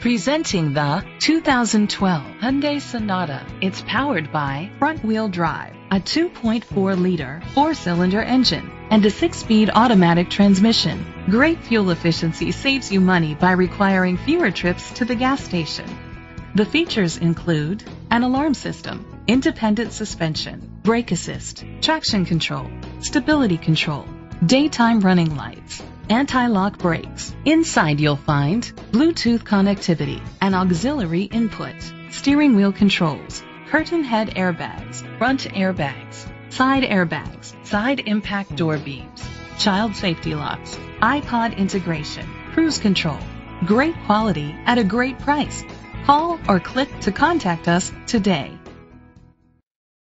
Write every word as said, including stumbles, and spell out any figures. Presenting the two thousand twelve Hyundai Sonata. It's powered by front-wheel drive, a two point four liter four-cylinder engine, and a six-speed automatic transmission. Great fuel efficiency saves you money by requiring fewer trips to the gas station. The features include an alarm system, independent suspension, brake assist, traction control, stability control, daytime running lights, anti-lock brakes. Inside you'll find Bluetooth connectivity, an auxiliary input, steering wheel controls, curtain head airbags, front airbags, side airbags, side impact door beams, child safety locks, iPod integration, cruise control. Great quality at a great price. Call or click to contact us today.